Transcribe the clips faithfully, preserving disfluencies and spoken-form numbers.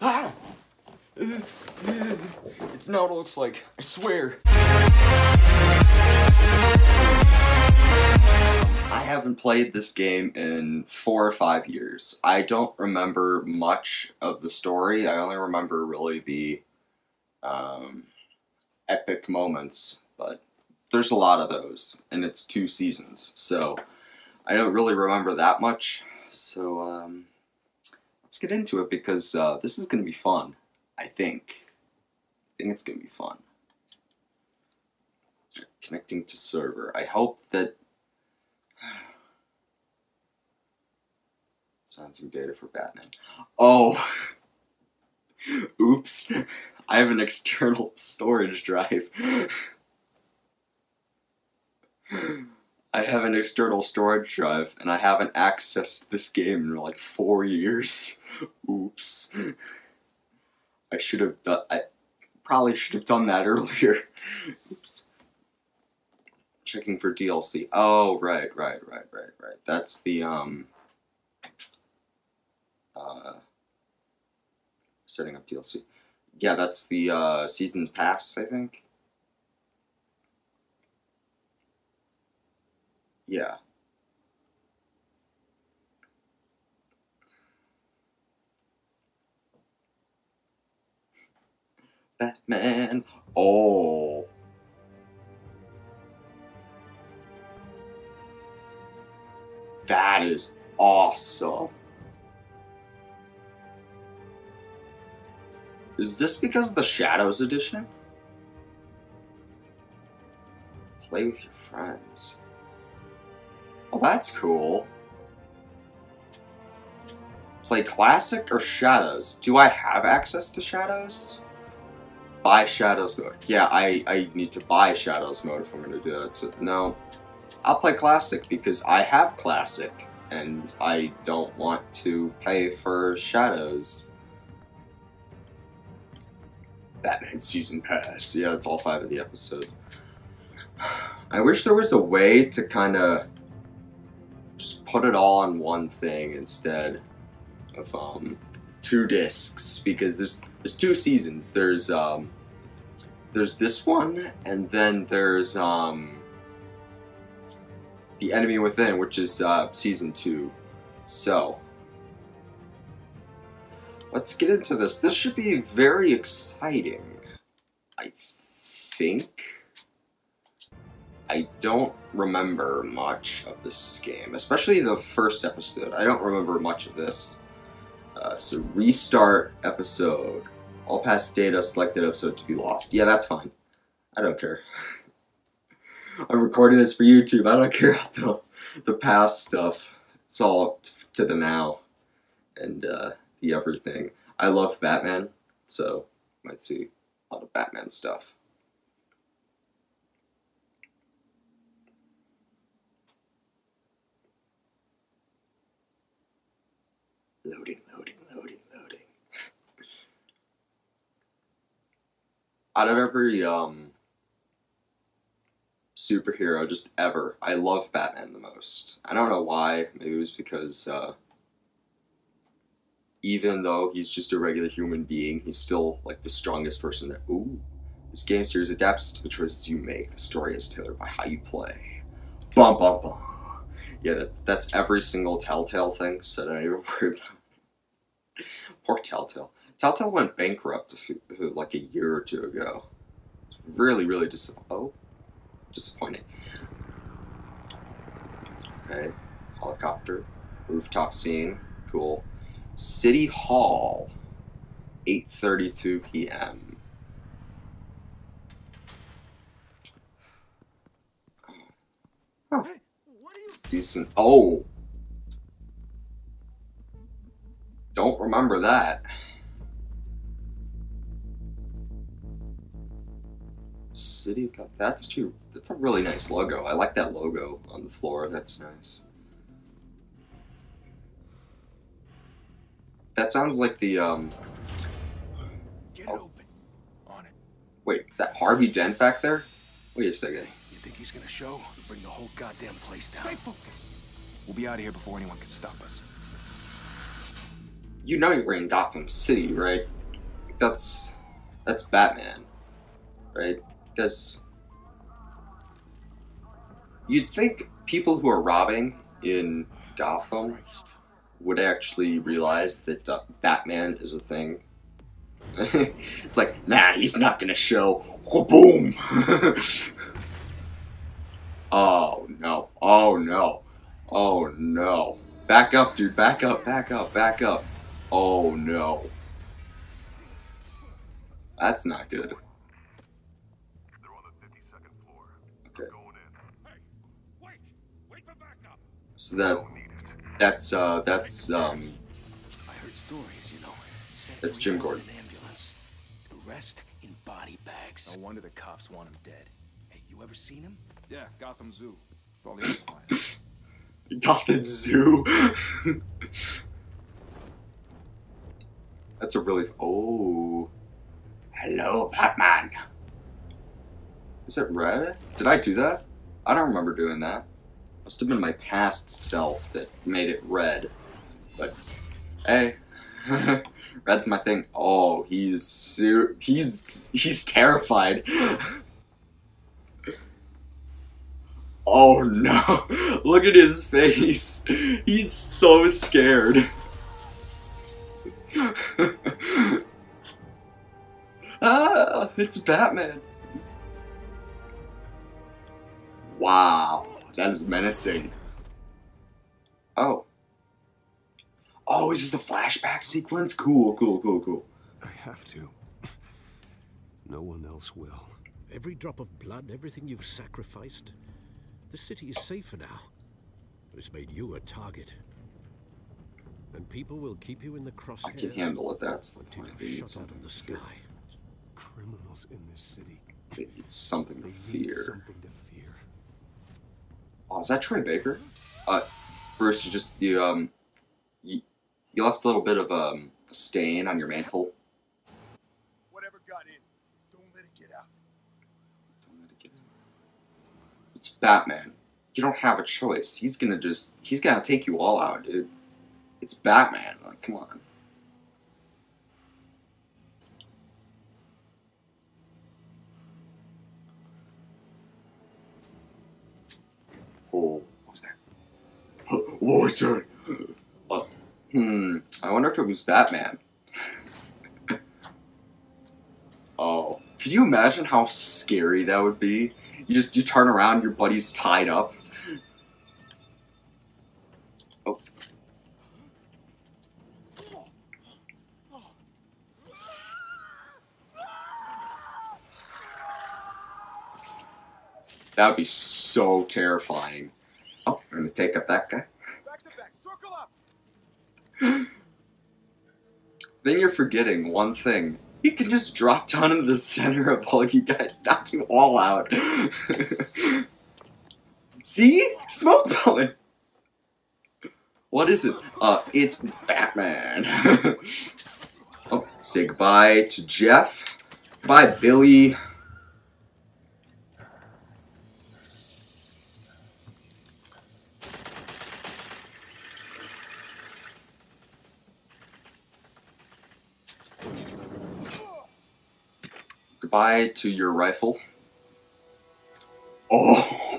Ah! It's not what it looks like, I swear. I haven't played this game in four or five years. I don't remember much of the story. I only remember really the um, epic moments, but there's a lot of those, and it's two seasons, so I don't really remember that much. So um, let's get into it, because uh, this is going to be fun, I think. I think it's going to be fun. Connecting to server. I hope that... Sensing data for Batman. Oh! Oops. I have an external storage drive. I have an external storage drive, and I haven't accessed this game in like four years. Oops. I should have done... I probably should have done that earlier. Oops. Checking for D L C. Oh, right, right, right, right, right. That's the, um... Uh... setting up D L C. Yeah, that's the, uh, Season's Pass, I think. Yeah. Batman. Oh. That is awesome. Is this because of the Shadows edition? Play with your friends. Oh, that's cool. Play Classic or Shadows? Do I have access to Shadows? Buy Shadows mode. Yeah, I, I need to buy Shadows mode if I'm going to do that. So, no. I'll play Classic because I have Classic and I don't want to pay for Shadows. Batman Season Pass. Yeah, that's all five of the episodes. I wish there was a way to kind of just put it all on one thing instead of um, two discs, because there's there's two seasons. There's um, there's this one, and then there's um, The Enemy Within, which is uh, season two. So. Let's get into this. This should be very exciting, I think. I don't remember much of this game, especially the first episode. I don't remember much of this. Uh, so restart episode. All past data selected episode to be lost. Yeah, that's fine. I don't care. I'm recording this for YouTube. I don't care about the, the past stuff. It's all up to the now. And, uh... the everything. I love Batman, so might see a lot of Batman stuff. Loading, loading, loading, loading. Out of every um superhero just ever, I love Batman the most. I don't know why. Maybe it was because uh even though he's just a regular human being, he's still like the strongest person that, ooh, this game series adapts to the choices you make. The story is tailored by how you play. Bum, bum, bum. Yeah, that, that's every single Telltale thing, so don't even worry about it. Poor Telltale. Telltale went bankrupt a few, like a year or two ago. It's really, really dis- oh, disappointing. Okay, helicopter, rooftop scene, cool. City Hall, eight thirty-two p m Huh. Decent. Oh! Don't remember that. City of God. That's actually, that's a really nice logo. I like that logo on the floor. That's nice. That sounds like the, um... Get oh. open. On it. Wait, is that Harvey Dent back there? Wait a second. You think he's gonna show? Bring the whole goddamn place down. Stay focused. We'll be out of here before anyone can stop us. you know you're in Gotham City, right? That's that's Batman, right? Because you'd think people who are robbing in Gotham would actually realize that uh, Batman is a thing. It's like, nah, he's not gonna show. Boom! Oh no! Oh no! Oh no! Back up, dude! Back up! Back up! Back up! Oh no! That's not good. They're on the fifty-second floor. Okay. Going in. Hey, wait! Wait for backup. So that that's uh that's um. I heard stories, you know. That's Jim Gordon. Rest in body bags. No wonder the cops want him dead. Hey, you ever seen him? Yeah, Gotham Zoo. With all the other clients. Gotham Zoo. That's a really. Oh. Hello, Batman. Is it red? Did I do that? I don't remember doing that. Must have been my past self that made it red. But hey. Red's my thing. Oh, he's ser he's he's terrified. Oh no! Look at his face. He's so scared. Ah! It's Batman. Wow, that is menacing. Oh. Oh, is this the flashback sequence? Cool, cool, cool, cool. I have to. No one else will. Every drop of blood, everything you've sacrificed. The city is safer now. It's made you a target. And people will keep you in the crosshairs. I can handle it, that's the point. They need something to fear. Criminals in this city. They need something to fear. Oh, is that Troy Baker? Uh, Bruce, you just, you, um... You, You left a little bit of um, a stain on your mantle. Whatever got in, don't let it get out. Don't let it get out. It's Batman. You don't have a choice. He's gonna just—he's gonna take you all out, dude. It's Batman. Like, come on. Oh, what was that? What was that? Hmm, I wonder if it was Batman. Oh, could you imagine how scary that would be? You just, you turn around, your buddy's tied up. Oh. That would be so terrifying. Oh, I'm gonna take up that guy. Then you're forgetting one thing. He can just drop down into the center of all you guys, knock you all out. See? Smoke pellet! What is it? Uh, it's Batman. Oh, say goodbye to Jeff. Bye, Billy. Goodbye to your rifle. Oh,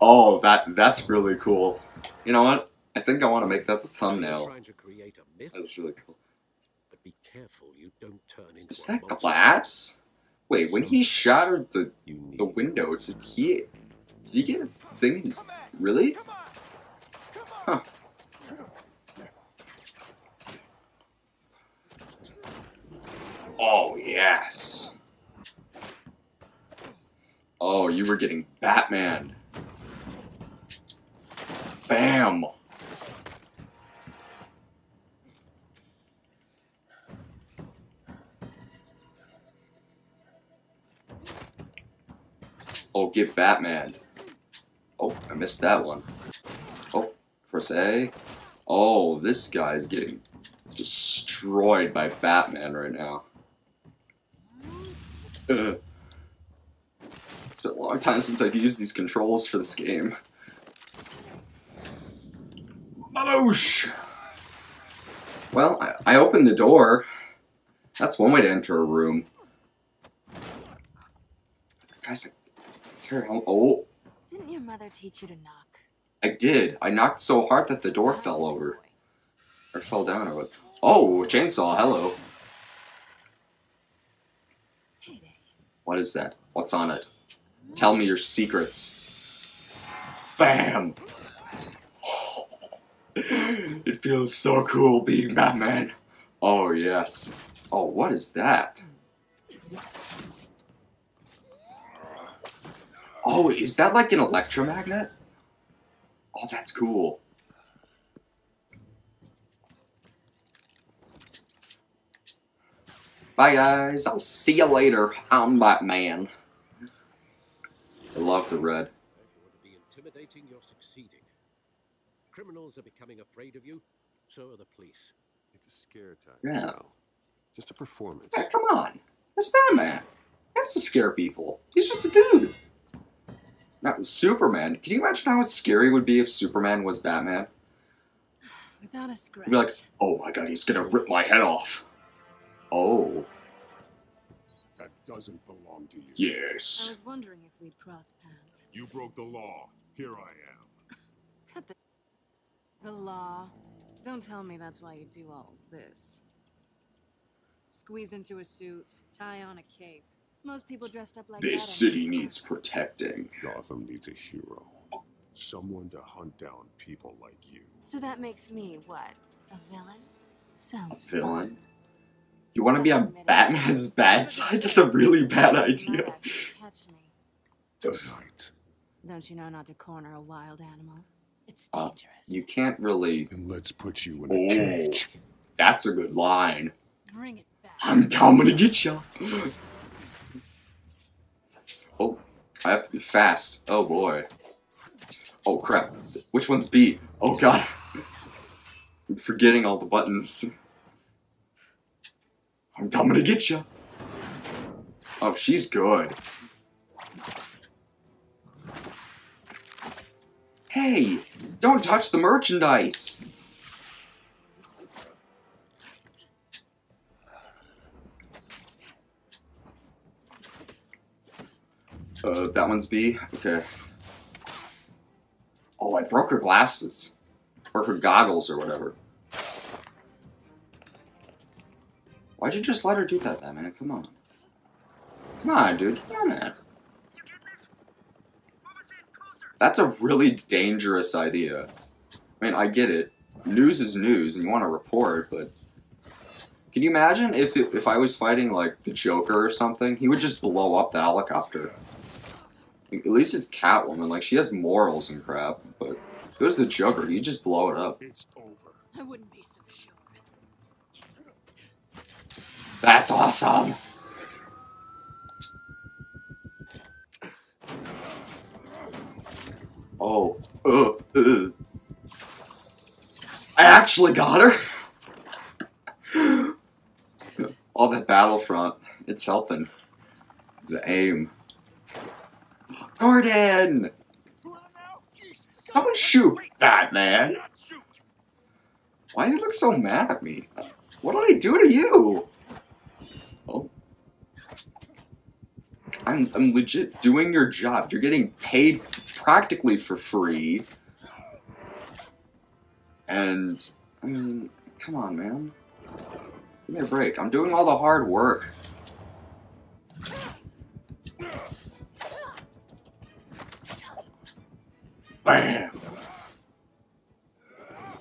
oh, that that's really cool. You know what? I think I want to make that the thumbnail. That's really cool. But be careful you don't turn into. Is that glass? Wait, when he shattered the the window, did he did he get a thing? In his, really? Huh. Oh, yes. Oh, you were getting Batman. Bam. Oh, get Batman. Oh, I missed that one. Oh, press A. Oh, this guy's getting destroyed by Batman right now. Uh, it's been a long time since I've used these controls for this game. Baboosh! Well, I, I opened the door. That's one way to enter a room. The guy's like, here, I'm old. Didn't your mother teach you to knock? I did. I knocked so hard that the door oh, fell over. Or fell down over. Oh, a chainsaw, hello. Heyday. What is that? What's on it? Tell me your secrets. Bam! It feels so cool being Batman. Oh, yes. Oh, what is that? Oh, is that like an electromagnet? Oh, that's cool. Bye, guys. I'll see you later. I'm Batman. I love the red. It would be intimidating your succeeding. Criminals are becoming afraid of you, so are the police. It's a scare time. Yeah. No, just a performance. Yeah, come on. That's Batman. That's to scare people. He's just a dude. Not Superman. Can you imagine how scary it would be if Superman was Batman? Without a scratch. He'd be like, oh my god, he's gonna rip my head off. Oh. That doesn't belong to you. Yes. I was wondering if we'd cross paths. You broke the law. Here I am. Cut the... The law. Don't tell me that's why you do all this. Squeeze into a suit, tie on a cape. Most people dressed up like this that. This city needs protecting. Gotham needs a hero. Someone to hunt down people like you. So that makes me what? A villain? Sounds a villain? Fun. You want to be on Batman's bad side? That's a really bad idea. Catch me. Tonight. Don't you know not to corner a wild animal? It's dangerous. Uh, you can't really. And let's put you in oh, a cage. That's a good line. Bring it back. I'm coming to get you. Oh, I have to be fast. Oh boy. Oh crap. Which one's B? Oh god. I'm forgetting all the buttons. I'm coming to get you. Oh, she's good. Hey, don't touch the merchandise. Uh, that one's B? Okay. Oh, I broke her glasses. Or her goggles or whatever. Why'd you just let her do that, man? Come on. Come on, dude. Come on. That's a really dangerous idea. I mean, I get it. News is news, and you want to report, but... Can you imagine if it, if I was fighting, like, the Joker or something? He would just blow up the helicopter. At least it's Catwoman. Like, she has morals and crap, but if it was the Joker, you just blow it up. It's over. I wouldn't be so sure. That's awesome! Oh, uh, uh. I actually got her! All that Battlefront, it's helping. The aim. Gordon! Don't shoot, Batman! Why does he look so mad at me? What did I do to you? Oh. I'm, I'm legit doing your job. You're getting paid practically for free. And, I mean, come on, man. Give me a break. I'm doing all the hard work. Bam!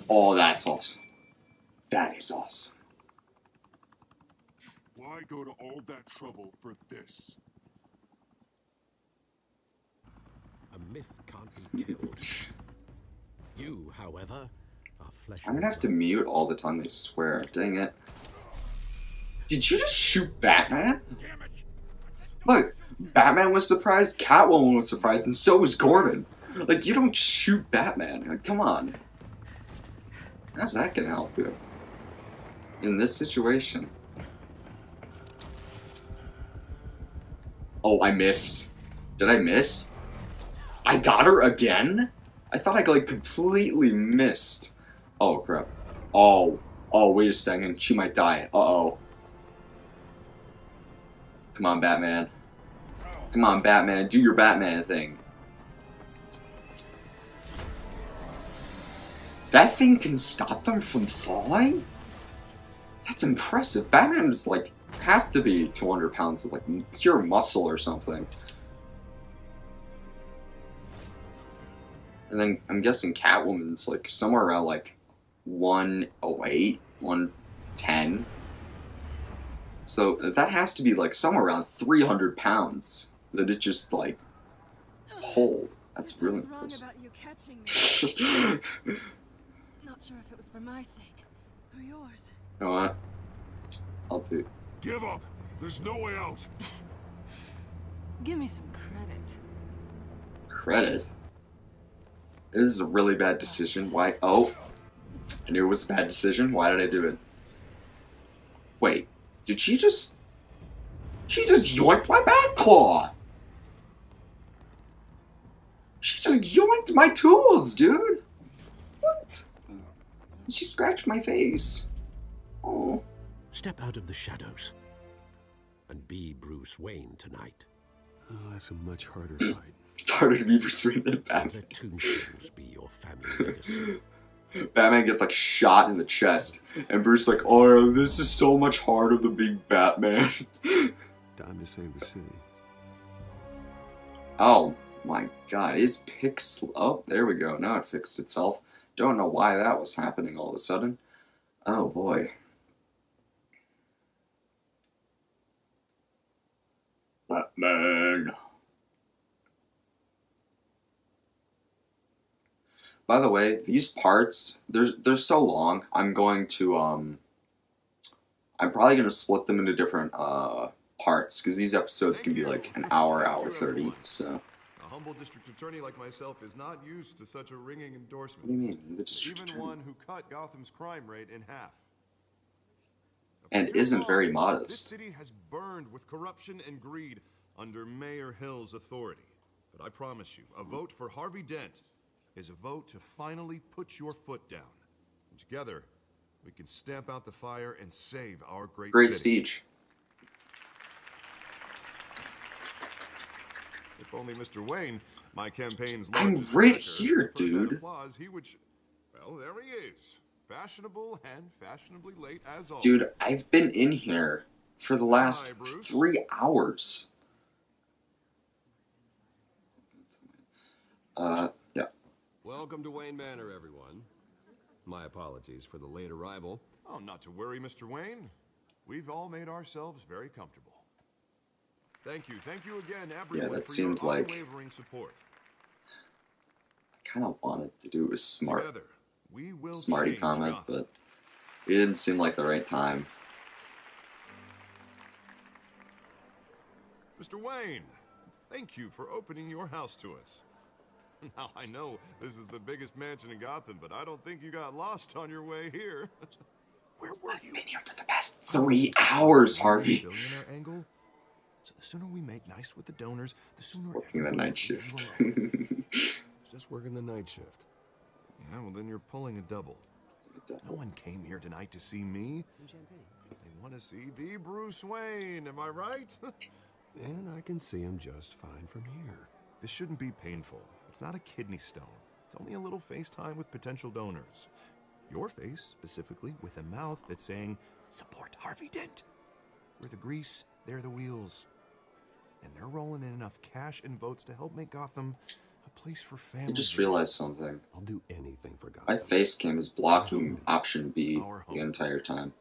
Oh, that's awesome. That is awesome. Why go to all that trouble for this? A myth can't be killed. You, however, are flesh. I'm gonna have to mute all the time they swear. Dang it. Did you just shoot Batman? Damn it. Look, Batman was surprised, Catwoman was surprised, and so was Gordon. Like, you don't shoot Batman. Like, come on. How's that gonna help you? In this situation. Oh, I missed. Did I miss? I got her again? I thought I, like, completely missed. Oh, crap. Oh. Oh, wait a second. She might die. Uh-oh. Come on, Batman. Come on, Batman. Do your Batman thing. That thing can stop them from falling? That's impressive. Batman is like, has to be two hundred pounds of like pure muscle or something. And then I'm guessing Catwoman's like somewhere around like one oh eight, one ten. So that has to be like somewhere around three hundred pounds that it just like hold. That's really impressive. About you catching me. Not sure if it was for my sake or yours. You know what? I'll do. Give up. There's no way out. Give me some credit. Credit? This is a really bad decision. Why? Oh. I knew it was a bad decision. Why did I do it? Wait. Did she just... She just yoinked my bat claw! She just yoinked my tools, dude! What? She scratched my face. Oh. Step out of the shadows and be Bruce Wayne tonight. Oh, that's a much harder fight. It's harder to be Bruce Wayne than Batman. Let tombstones be your family legacy. Batman gets like shot in the chest, and Bruce like, oh, this is so much harder than being Batman. Time to save the city. Oh my God, is pixel? Oh, there we go. Now it fixed itself. Don't know why that was happening all of a sudden. Oh boy. Batman. By the way, these parts, they're, they're so long, I'm going to, um, I'm probably going to split them into different uh, parts, because these episodes can be like an hour, hour thirty, so. A humble district attorney like myself is not used to such a ringing endorsement. What do you mean, the district attorney? Even one who cut Gotham's crime rate in half. And isn't very modest. This city has burned with corruption and greed under Mayor Hill's authority. But I promise you, a vote for Harvey Dent is a vote to finally put your foot down. And together, we can stamp out the fire and save our great Great city. Speech. If only Mister Wayne, my campaign's... I'm right here, dude. Applause, he would well, there he is. Fashionable and fashionably late as always. Dude, I've been in here for the last Hi, three hours. Uh... Welcome to Wayne Manor, everyone. My apologies for the late arrival. Oh, not to worry, Mister Wayne. We've all made ourselves very comfortable. Thank you. Thank you again, everyone, yeah, that for seemed your like unwavering support. I kind of wanted to do a smart, Together, we will smarty comment, John. But it didn't seem like the right time. Mister Wayne, thank you for opening your house to us. Now, I know this is the biggest mansion in Gotham, but I don't think you got lost on your way here. Where were you? I've been here for the past three hours, Harvey. Billionaire angle. So the sooner we make nice with the donors, the sooner... Working the night shift. Just working the night shift. Yeah, well, then you're pulling a double. No one came here tonight to see me. They want to see the Bruce Wayne, am I right? And I can see him just fine from here. This shouldn't be painful. It's not a kidney stone. It's only a little face time with potential donors. Your face, specifically, with a mouth that's saying, support Harvey Dent. We're the grease, they're the wheels. And they're rolling in enough cash and votes to help make Gotham a place for families. I just realized something. I'll do anything for Gotham. My face cam is blocking option B the entire time.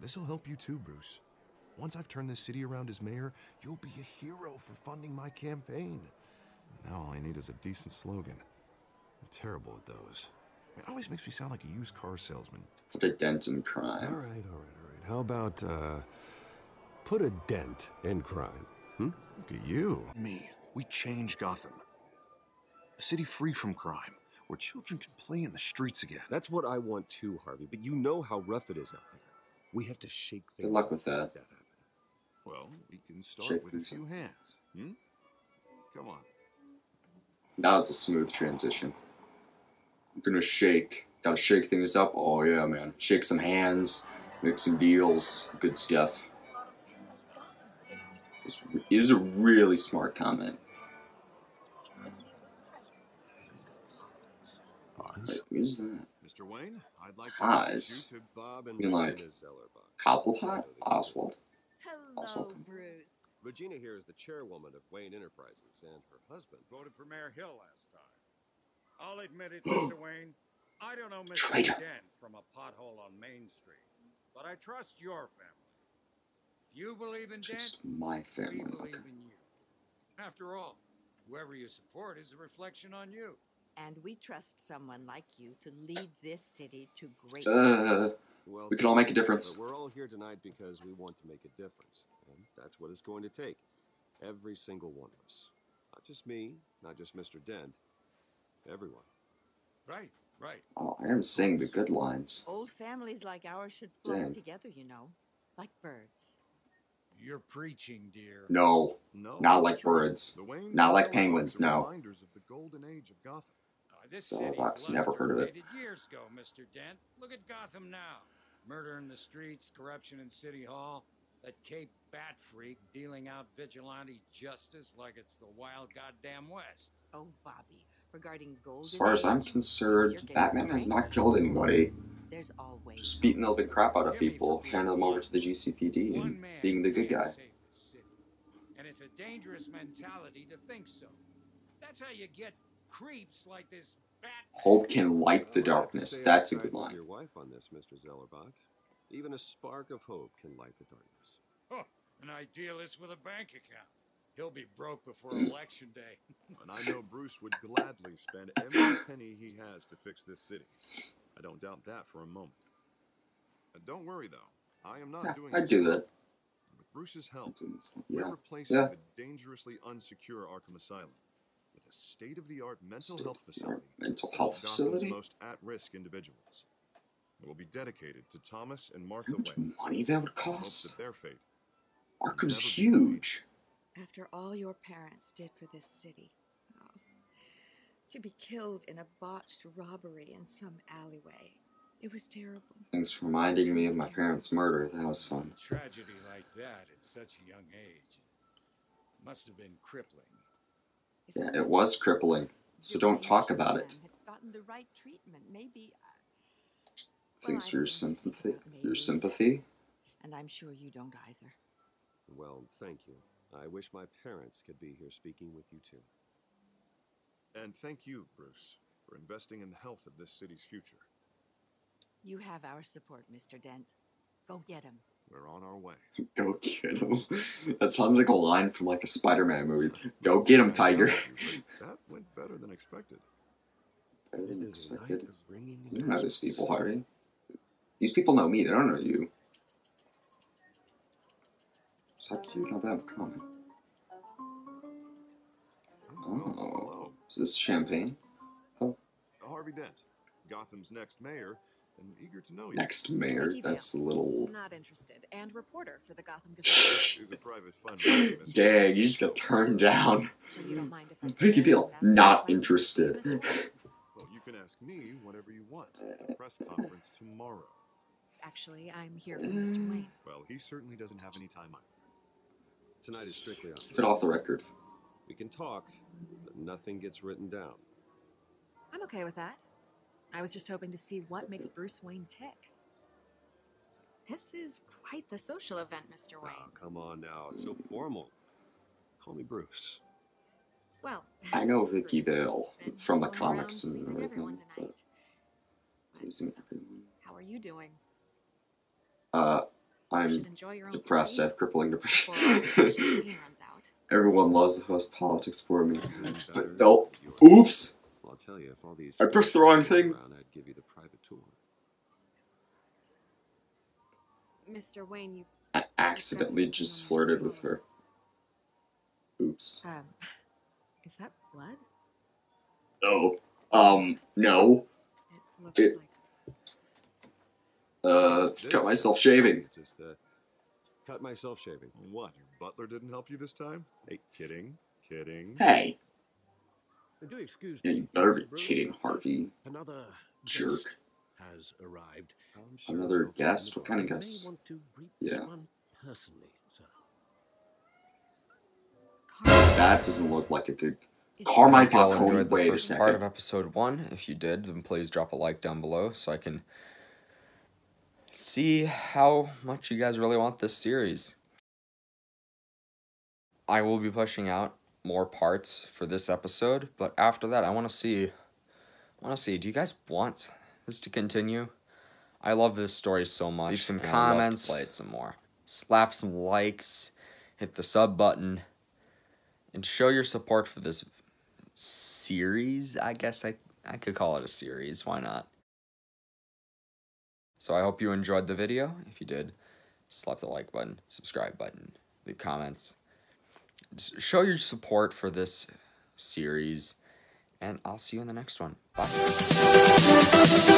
This'll help you too, Bruce. Once I've turned this city around as mayor, you'll be a hero for funding my campaign. Now all I need is a decent slogan. I'm terrible at those. It always makes me sound like a used car salesman. Put a dent in crime. All right, all right, all right. How about, uh, put a dent in crime? Hmm? Look at you. Me. We change Gotham. A city free from crime, where children can play in the streets again. That's what I want too, Harvey, but you know how rough it is out there. We have to shake things up. Good luck with that. that well, we can start shake with a few hands. Hmm? Come on. That was a smooth transition. I'm gonna shake Gotta shake things up. Oh yeah, man. Shake some hands, make some deals, good stuff. It was a really smart comment. Wait, who's that? Mister Wayne, I'd like to Oz. You to Bob and I mean, like, Cobblepot? Oswald. Hello, Oswald. Bruce. Regina here is the chairwoman of Wayne Enterprises, and her husband voted for Mayor Hill last time. I'll admit it, Mister Wayne. I don't know Mister Dent from a pothole on Main Street, but I trust your family. If you believe in Dent, my family. We believe okay. in you. After all, whoever you support is a reflection on you. And we trust someone like you to lead this city to greatness. Uh, we can all make a difference. But we're all here tonight because we want to make a difference. And that's what it's going to take. Every single one of us. Not just me, not just Mister Dent. Everyone. Right, right. Oh, I am saying the good lines. Old families like ours should flock Dang. together, you know. Like birds. You're preaching, dear. No. No, not like birds. Not like penguins, no. Reminders of the golden age of Gotham. This city's never heard of it. Years ago, Mister Dent. Look at Gotham now. Murder in the streets, corruption in City Hall, that Cape Bat freak dealing out vigilante justice like it's the wild goddamn West. Oh, Bobby, regarding gold. As far as I'm concerned, Batman has not killed anybody. There's always just beating the living crap out of people, handing them over to the G C P D, and being the good guy. And it's a dangerous mentality to think so. That's how you get creeps like this. Hope can light the darkness. That's a good line. Your wife on this, Mister Zellerbach. Even a spark of hope can light the darkness. Oh, an idealist with a bank account. He'll be broke before election day. And I know Bruce would gladly spend every penny he has to fix this city. I don't doubt that for a moment. But don't worry though. I am not yeah, doing. I do that. With Bruce's help, we're yeah. replacing yeah. the dangerously unsecure Arkham Asylum. A state-of-the-art mental state health facility. Mental health facility. Most at-risk individuals. It will be dedicated to Thomas and Martha Wayne. How much money that would cost? Their fate. Arkham's huge. After all your parents did for this city, oh, to be killed in a botched robbery in some alleyway, it was terrible. Thanks for reminding me of my parents' murder. That was fun. A tragedy like that at such a young age must have been crippling. Yeah, it was crippling, so don't talk about it. Right maybe, uh, Thanks well, for your sympathy. Your sympathy? And I'm sure you don't either. Well, thank you. I wish my parents could be here speaking with you too. And thank you, Bruce, for investing in the health of this city's future. You have our support, Mister Dent. Go get him. We're on our way. Go get him. That sounds like a line from like a Spider-Man movie. Go get him, Tiger. That went better than expected. Better than expected. You don't know these people, Harvey. These people know me. They don't know you. So how do you know that comment? Oh, is this champagne? Oh, Harvey Dent, Gotham's next mayor. I'm eager to know you. Next mayor, that's a little... Not interested, and reporter for the Gotham Gazette. He's a private fund. Dang, you just got turned down. Well, you don't mind if I Vicki Vale, not interested. Well, you can ask me whatever you want at the press conference tomorrow. Actually, I'm here for Mister Wayne. Well, he certainly doesn't have any time either. Tonight is strictly off. Keep it off the record. We can talk, but nothing gets written down. I'm okay with that. I was just hoping to see what makes Bruce Wayne tick. This is quite the social event, Mister Wayne. Oh, come on now. So formal. Call me Bruce. Well, I know Vicki Vale from the comics and everything. But everyone. How are you doing? Uh, I'm depressed. I have crippling depression. Everyone loves the host politics for me. But nope. Oops! I'll tell you if all these I pressed the wrong thing. Around, I'd give you the private tour. Mister Wayne, you I accidentally just flirted with her. Oops. Um, is that blood? Oh, um, no. It looks it, like uh, cut myself shaving. Just uh, cut myself shaving. What? Your butler didn't help you this time? Hey, kidding, kidding. Hey. Do excuse me. Yeah, you better be kidding, Harvey. Another jerk. has arrived. Another guest? What kind of guest? Yeah. That doesn't look like a good... Carmine Falcone, wait a second. Part of episode one. If you did, then please drop a like down below so I can see how much you guys really want this series. I will be pushing out more parts for this episode, but after that, I want to see. I want to see. Do you guys want this to continue? I love this story so much. Leave some comments. I'd love to play it some more. Slap some likes. Hit the sub button. And show your support for this series. I guess I, I could call it a series. Why not? So I hope you enjoyed the video. If you did, slap the like button, subscribe button, leave comments. Just show your support for this series. And I'll see you in the next one. Bye.